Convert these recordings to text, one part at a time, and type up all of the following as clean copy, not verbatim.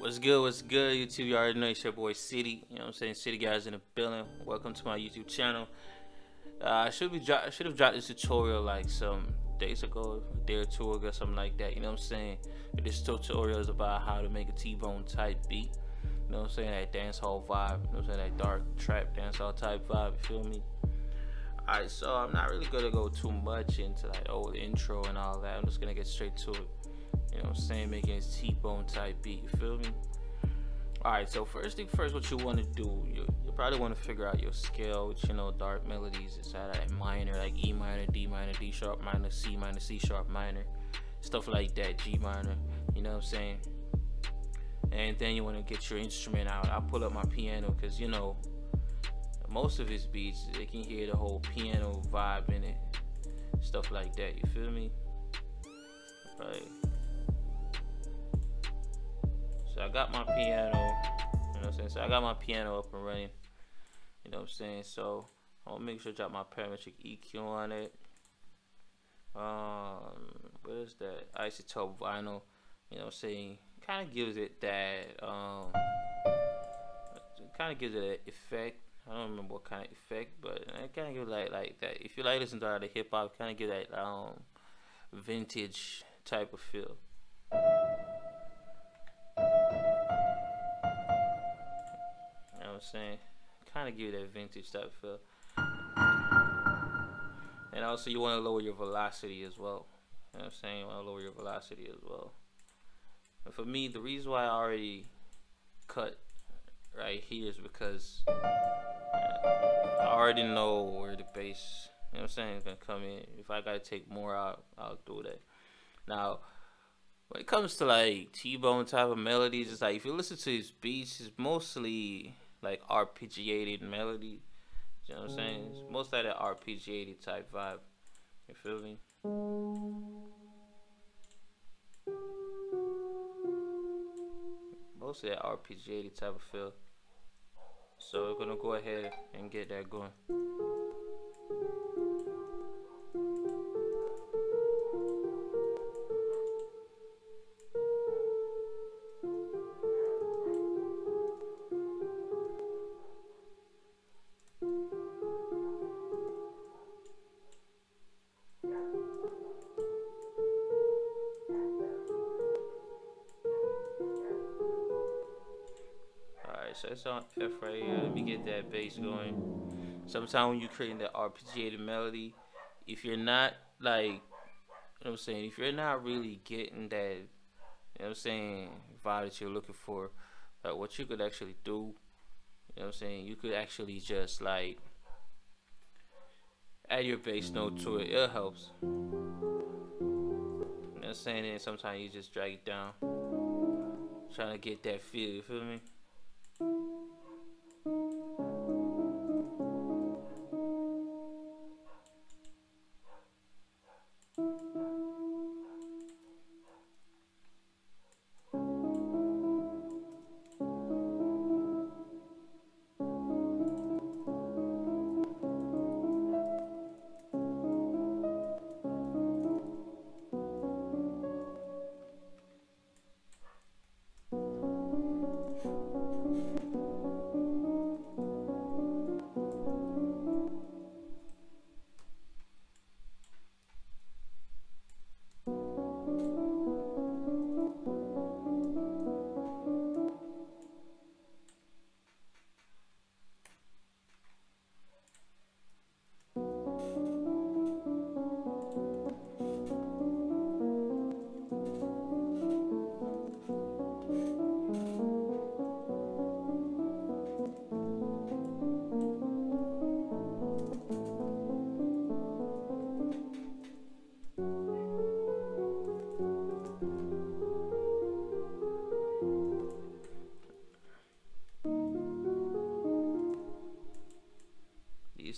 What's good, YouTube? You already know it's your boy City. You know what I'm saying? City guys in the building. Welcome to my YouTube channel. I should have dropped this tutorial like some days ago, a day or two ago, something like that. You know what I'm saying? But this tutorial is about how to make a Teebone type beat. You know what I'm saying? That dancehall vibe. You know what I'm saying? That dark trap dancehall type vibe. You feel me? Alright, so I'm not really gonna go too much into that old intro and all that. I'm just gonna get straight to it. You know what I'm saying? Making this T-bone type beat, you feel me? Alright, so first thing first, what you want to do, you probably want to figure out your scale, which, you know, dark melodies is that minor, like E minor, D sharp minor, C sharp minor, stuff like that, G minor, you know what I'm saying? And then you want to get your instrument out. I pull up my piano because, you know, most of his beats, they can hear the whole piano vibe in it, stuff like that, you feel me? Right. I got my piano, you know what I'm saying? So I got my piano up and running, you know what I'm saying? So I'll make sure I drop my parametric EQ on it. What is that? Isotope vinyl, you know what I'm saying? Kind of gives it that, kind of gives it an effect. I don't remember what kind of effect, but it kind of gives like that. If you like listening to all the hip hop, kind of give that vintage type of feel. Saying kind of give you that vintage type feel, and also you want to lower your velocity as well. You know what I'm saying? You want to lower your velocity as well. And for me, the reason why I already cut right here is because I already know where the bass, you know what I'm saying, is gonna come in. If I gotta take more out, I'll do that. Now, when it comes to like T-bone type of melodies, it's like if you listen to his beats, it's mostly like arpeggiated melody, you know what I'm saying? It's most like that arpeggiated type vibe, you feel me? Mostly that arpeggiated type of feel. So we're gonna go ahead and get that going. So it's on F right here. Let me get that bass going. Sometimes when you're creating that arpeggiated melody, if you're not like, you know what I'm saying, if you're not really getting that, you know what I'm saying, vibe that you're looking for, like what you could actually do, you know what I'm saying, you could actually just like add your bass note to it. It helps. You know what I'm saying? And sometimes you just drag it down, trying to get that feel. You feel me?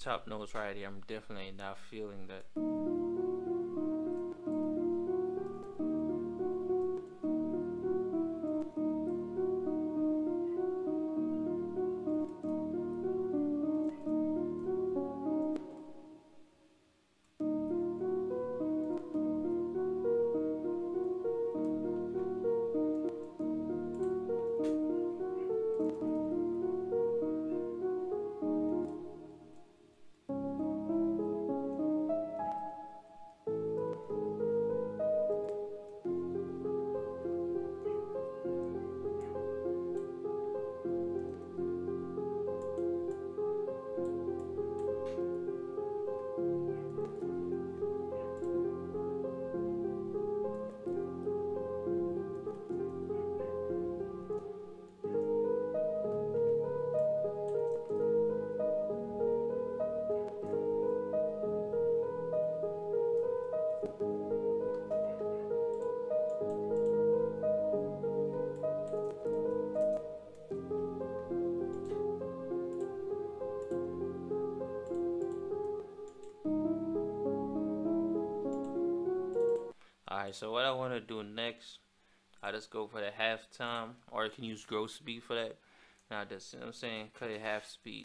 Top notes right here, I'm definitely not feeling that. Alright, so what I want to do next, I just go for the half time, or you can use gross speed for that. Now just, you know what I'm saying, cut it half speed.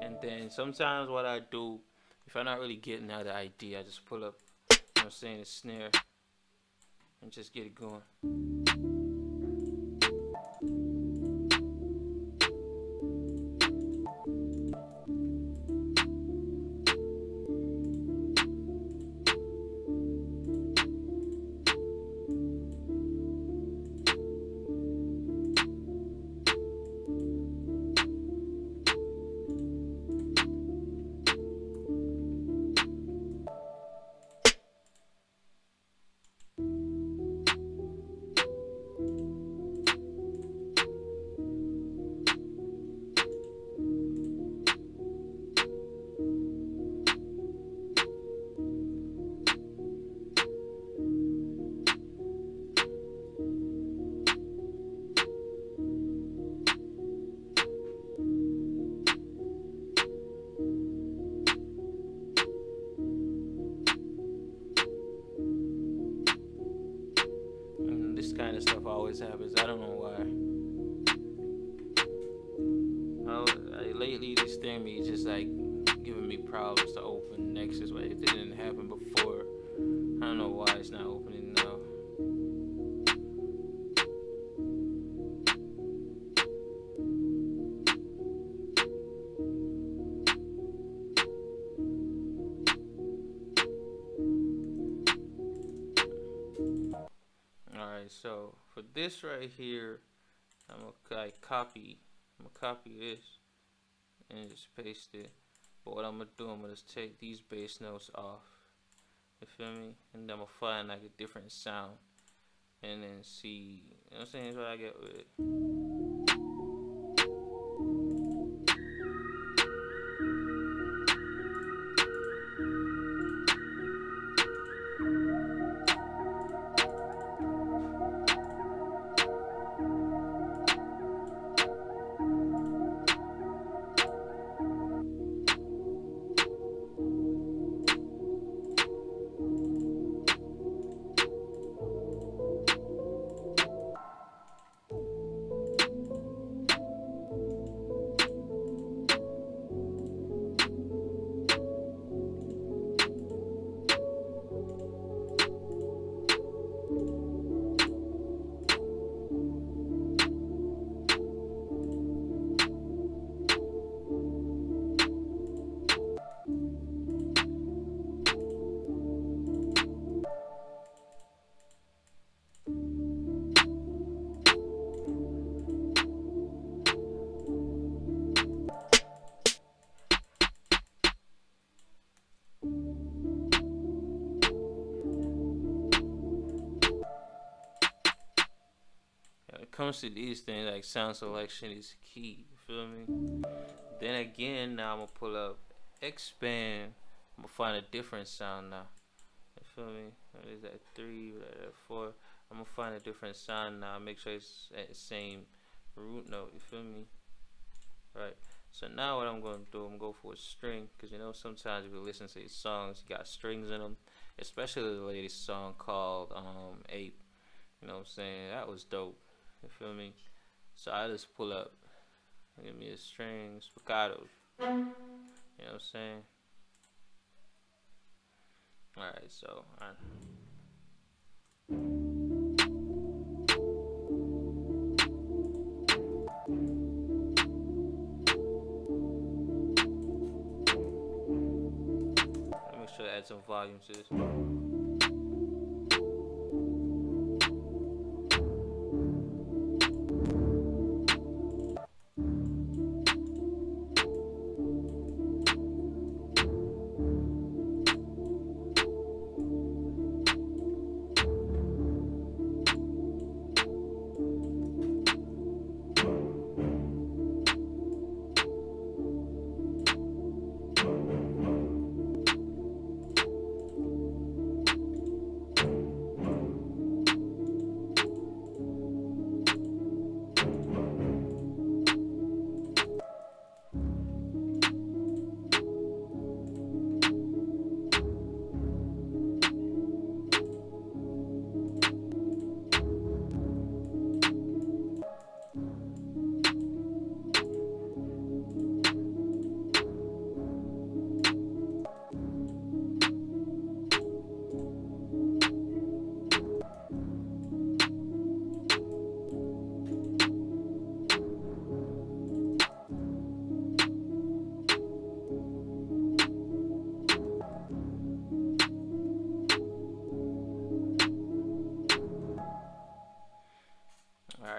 And then sometimes what I do, if I'm not really getting out of the idea, I just pull up, you know what I'm saying, the snare and just get it going. Kind of stuff always happens. I don't know why. Lately, this thing is just like giving me problems to open next. Is why it didn't happen before. I don't know why it's not opening now. So for this right here, I'm gonna copy this and just paste it. But what I'm gonna do, I'm gonna just take these bass notes off. You feel me? And I'm gonna find like a different sound, and then see. You know what I'm saying? That's what I get with it. Comes to these things, like sound selection is key, you feel me? Then again, now I'm gonna pull up expand, I'm gonna find a different sound now, you feel me? What is that, 3, what is that, 4? I'm gonna find a different sound now, make sure it's at the same root note, you feel me? Right, so now what I'm gonna do, I'm gonna go for a string, because you know sometimes if you listen to these songs, you got strings in them, especially the latest song called Ape, you know what I'm saying? That was dope. You feel me? So I just pull up, give me a string, spiccato. You know what I'm saying? Alright, so let me make sure to add some volume to this.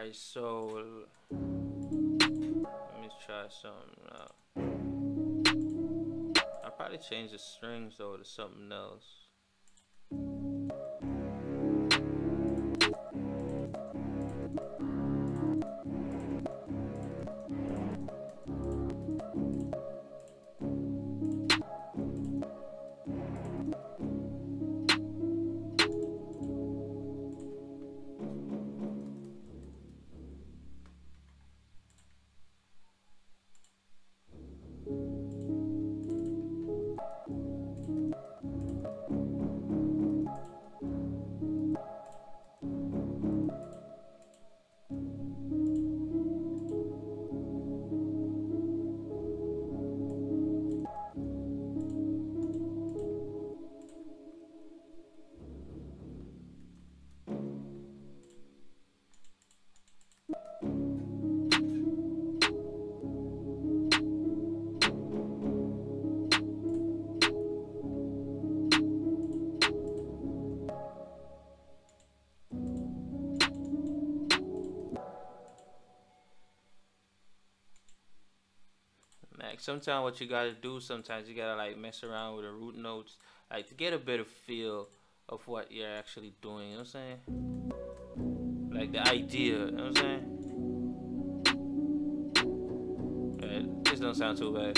try soul. Let me try something out. I'll probably change the strings though to something else. Sometimes what you gotta do, sometimes you gotta like mess around with the root notes, like to get a better feel of what you're actually doing, you know what I'm saying? Like the idea, you know what I'm saying? Right, this don't sound too bad.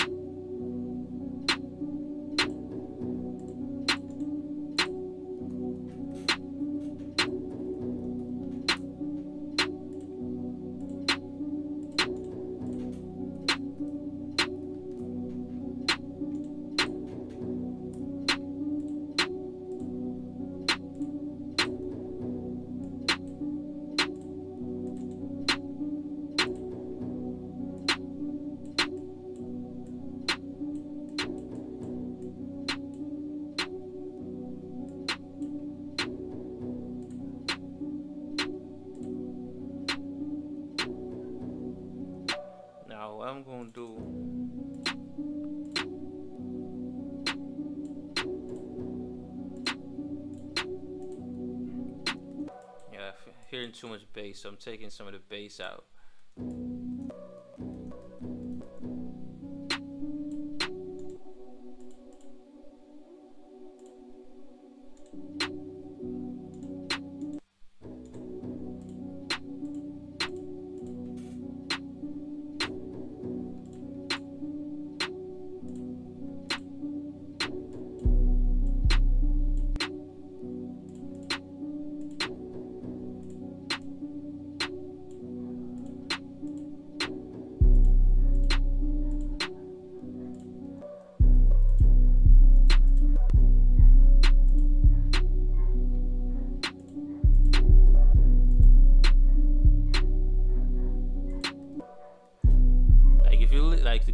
I'm gonna do yeah, I'm hearing too much bass, so I'm taking some of the bass out.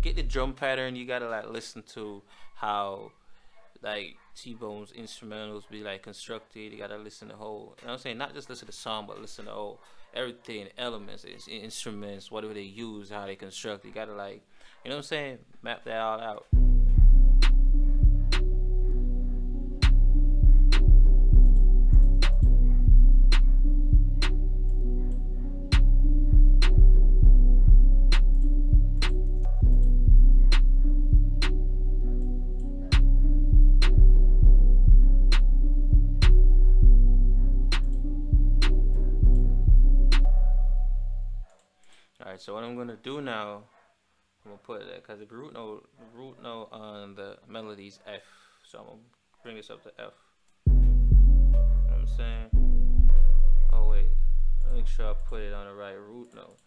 Get the drum pattern, you gotta like listen to how like T-Bone's instrumentals be like constructed. You gotta listen to whole, you know what I'm saying, not just listen to the song, but listen to all everything, elements, instruments, whatever they use, how they construct. You gotta like, you know what I'm saying, map that all out. So what I'm gonna do now, I'm gonna put that because the root note on the melody is F. So I'm gonna bring this up to F. You know what I'm saying? Oh wait, make sure I put it on the right root note.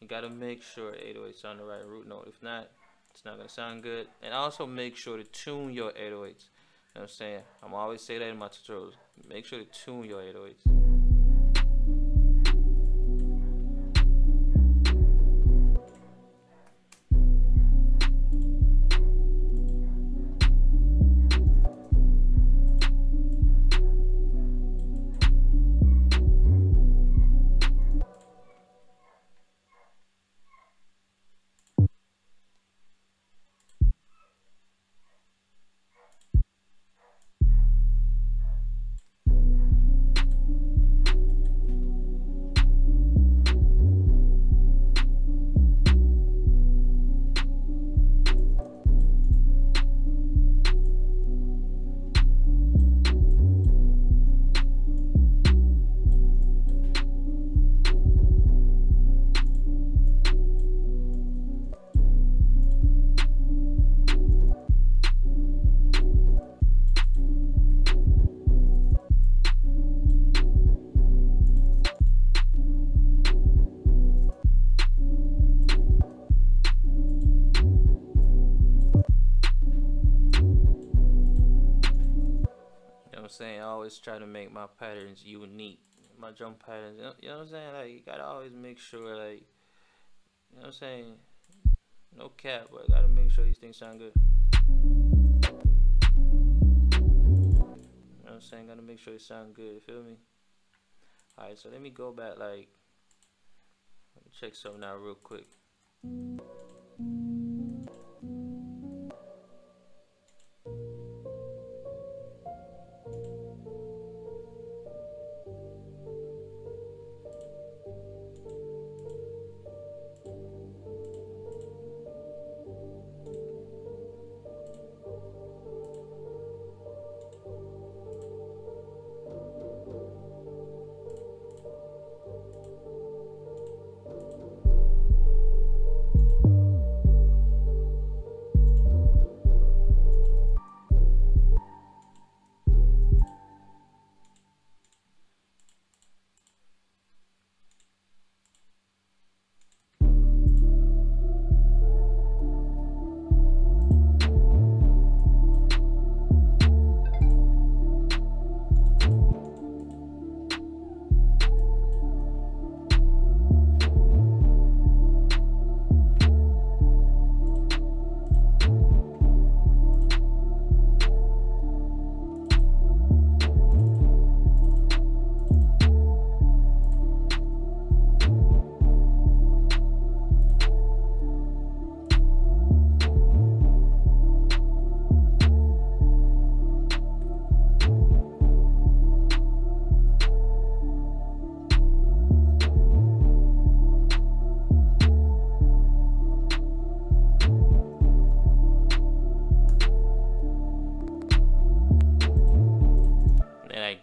You gotta make sure 808's on the right root note. If not, it's not gonna sound good. And also make sure to tune your 808's. You know what I'm saying? I'm always say that in my tutorials. Make sure to tune your 808's. always try to make my patterns unique, my jump patterns, you know what I'm saying? Like, you gotta always make sure, like, you know what I'm saying? No cap, but I gotta make sure these things sound good. You know what I'm saying? Gotta make sure they sound good, you feel me? Alright, so let me go back, like, let me check something out real quick.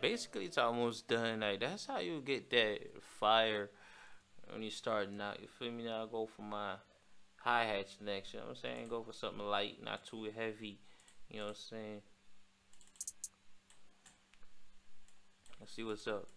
Basically, it's almost done. Like, that's how you get that fire when you starting out. You feel me? Now I go for my hi-hats next. You know what I'm saying? Go for something light, not too heavy. You know what I'm saying? Let's see what's up.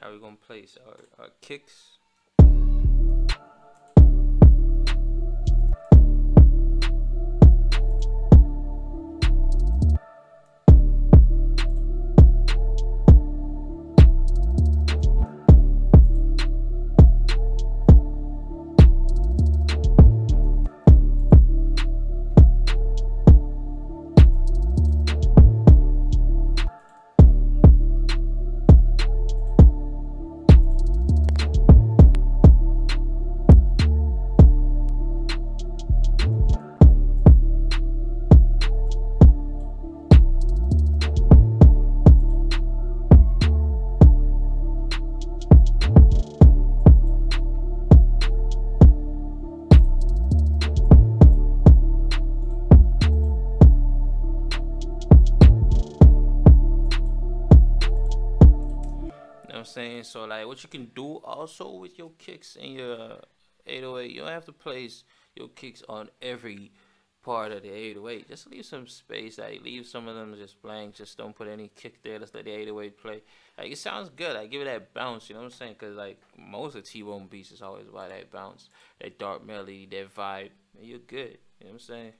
Now we're gonna place our kicks. saying? So like what you can do also with your kicks and your 808, you don't have to place your kicks on every part of the 808. Just leave some space, like leave some of them just blank, just don't put any kick there, just let the 808 play. Like it sounds good, like give it that bounce, you know what I'm saying? Cause like most of T-Bone beats is always about that bounce, that dark melody, that vibe, and you're good, you know what I'm saying?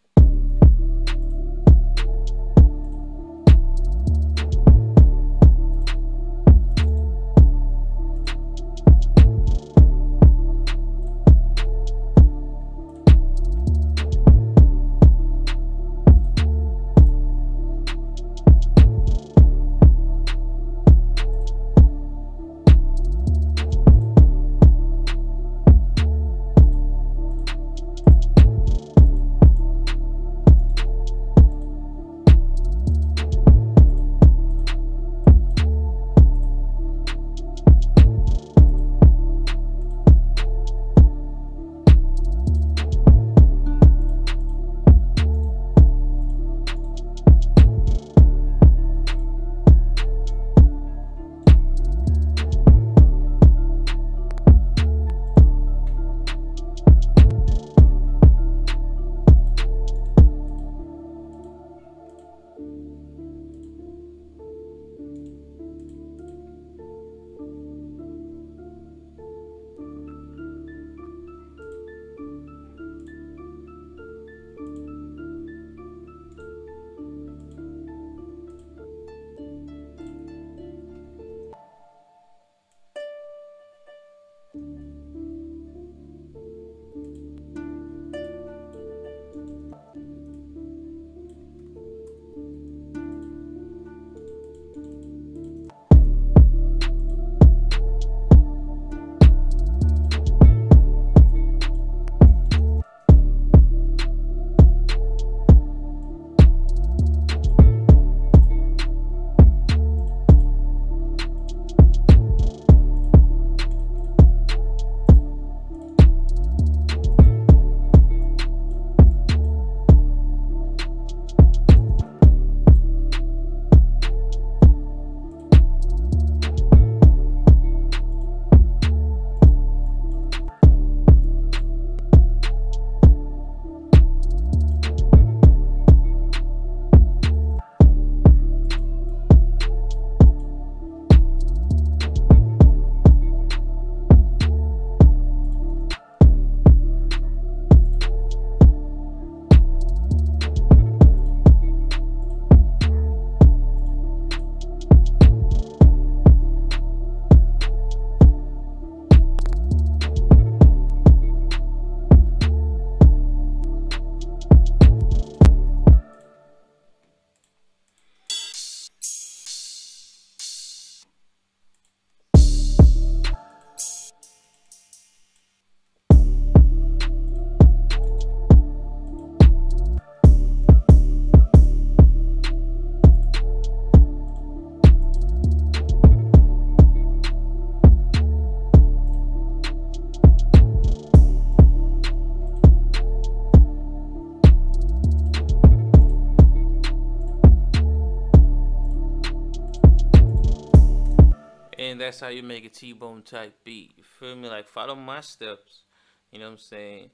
And that's how you make a T-Bone type beat. You feel me? Like follow my steps. You know what I'm saying?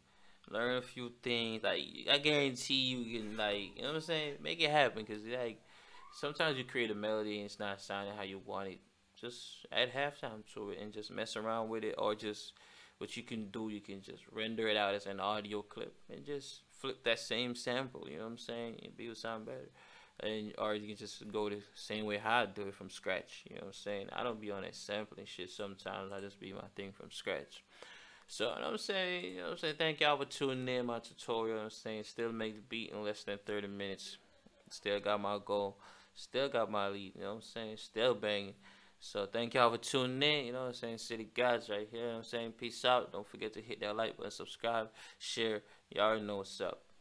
Learn a few things. Like I guarantee you can, like, you know what I'm saying? Make it happen, cause like sometimes you create a melody and it's not sounding how you want it. Just add halftime to it and just mess around with it, or just what you can do, you can just render it out as an audio clip and just flip that same sample. You know what I'm saying? It'd be sound better. And or you can just go the same way how I do it from scratch. You know what I'm saying? I don't be on that sampling shit sometimes. I just be my thing from scratch. So you know what I'm saying, thank y'all for tuning in my tutorial. You know what I'm saying? Still make the beat in less than 30 minutes. Still got my goal. Still got my lead. You know what I'm saying? Still banging. So thank y'all for tuning in. You know what I'm saying? City Gods right here. You know what I'm saying? Peace out. Don't forget to hit that like button, subscribe, share. Y'all already know what's up.